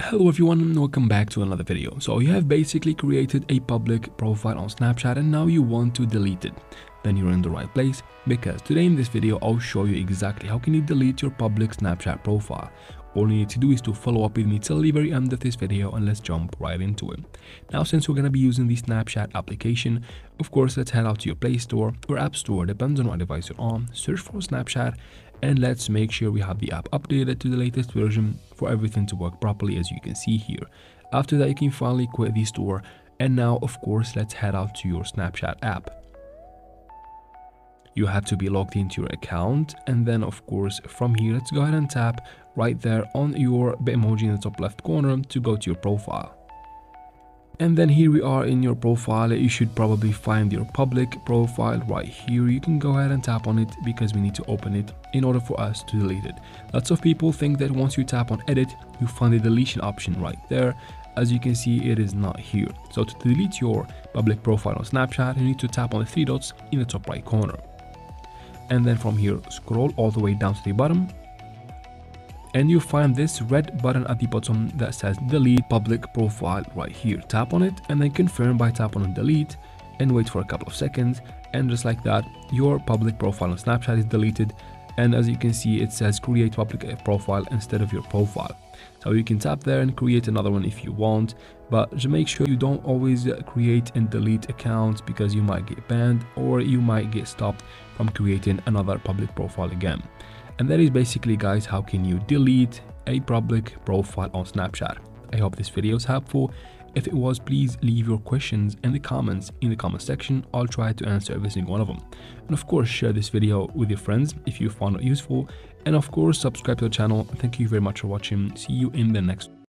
Hello everyone and welcome back to another video. So you have basically created a public profile on Snapchat and now you want to delete it. Then you're in the right place, because today in this video I'll show you exactly how can you delete your public Snapchat profile. All you need to do is to follow up with me till the very end of this video and let's jump right into it. Now, since we're going to be using the Snapchat application, of course, let's head out to your Play Store or App Store, depends on what device you're on, search for Snapchat, and let's make sure we have the app updated to the latest version for everything to work properly, as you can see here. After that, you can finally quit the store. And now, of course, let's head out to your Snapchat app. You have to be logged into your account, and then of course from here let's go ahead and tap right there on your Bitmoji in the top left corner to go to your profile. And then here we are in your profile. You should probably find your public profile right here. You can go ahead and tap on it because we need to open it in order for us to delete it. Lots of people think that once you tap on edit you find the deletion option right there. As you can see, it is not here. So to delete your public profile on Snapchat you need to tap on the three dots in the top right corner. And then from here scroll all the way down to the bottom and you find this red button at the bottom that says delete public profile right here. Tap on it and then confirm by tap on delete and wait for a couple of seconds, and just like that your public profile on Snapchat is deleted. And as you can see, it says create public profile instead of your profile. So you can tap there and create another one if you want, but just make sure you don't always create and delete accounts because you might get banned or you might get stopped from creating another public profile again. And that is basically, guys, how can you delete a public profile on Snapchat. I hope this video is helpful. If it was, please leave your questions in the comment section. I'll try to answer every single one of them. And of course, share this video with your friends if you found it useful. And of course, subscribe to the channel. Thank you very much for watching. See you in the next one.